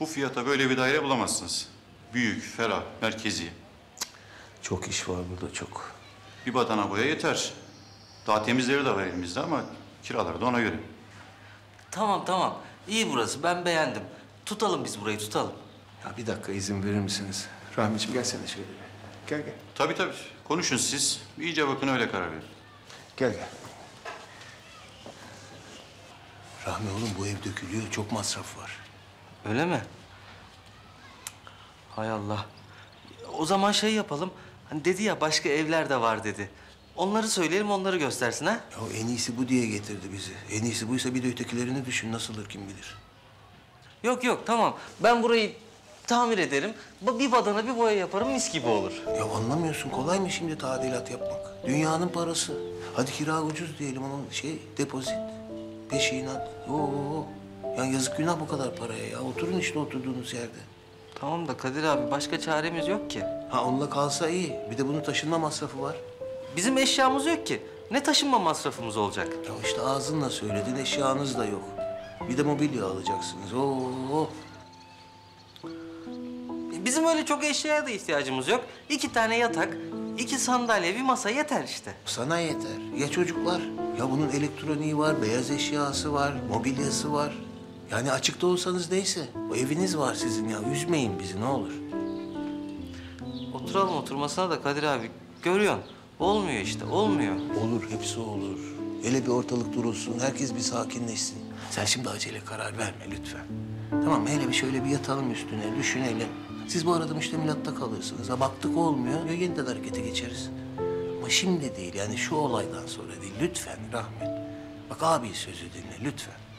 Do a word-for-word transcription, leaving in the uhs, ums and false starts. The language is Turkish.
Bu fiyata böyle bir daire bulamazsınız. Büyük, ferah, merkezi. Çok iş var burada, çok. Bir badana boya yeter. Daha temizleri de var elimizde ama kiraları da ona göre. Tamam, tamam. İyi burası, ben beğendim. Tutalım biz burayı, tutalım. Ya bir dakika izin verir misiniz? Rahmi'ciğim gelsene şöyle. Gel, gel. Tabii, tabii. Konuşun siz. İyice bakın, öyle karar verin. Gel, gel. Rahmi oğlum, bu ev dökülüyor. Çok masraf var. Öyle mi? Hay Allah. O zaman şey yapalım. Hani dedi ya, başka evler de var dedi. Onları söyleyelim, onları göstersin ha? Ya en iyisi bu diye getirdi bizi. En iyisi buysa bir de ötekilerini düşün. Nasıldır kim bilir. Yok yok, tamam. Ben burayı tamir ederim. Bir badana bir boya yaparım, mis gibi olur. Ya anlamıyorsun. Kolay mı şimdi tadilat yapmak? Dünyanın parası. Hadi kira ucuz diyelim ama şey, depozit, peşinat. Oo. Ya yazık günah bu kadar paraya ya. Oturun işte oturduğunuz yerde. Tamam da Kadir abi, başka çaremiz yok ki. Ha onunla kalsa iyi. Bir de bunun taşınma masrafı var. Bizim eşyamız yok ki. Ne taşınma masrafımız olacak? Ya işte ağzınla söyledin, eşyanız da yok. Bir de mobilya alacaksınız. Oo. Bizim öyle çok eşyaya da ihtiyacımız yok. İki tane yatak, iki sandalye, bir masa yeter işte. Sana yeter. Ya çocuklar? Ya bunun elektroniği var, beyaz eşyası var, mobilyası var. Yani açıkta olsanız neyse. O eviniz var sizin ya. Üzmeyin bizi ne olur. Oturalım oturmasına da Kadir abi. Görüyorsun. Olmuyor işte, olmuyor. Olur, hepsi olur. Hele bir ortalık durulsun, herkes bir sakinleşsin. Sen şimdi acele karar verme lütfen. Tamam mı? Hele bir şöyle bir yatalım üstüne, düşünelim. Siz bu arada işte Milat'ta kalırsınız. Ha baktık olmuyor, ya yeniden harekete geçeriz. Ama şimdi değil, yani şu olaydan sonra değil. Lütfen Rahmi. Bak abi sözü dinle, lütfen.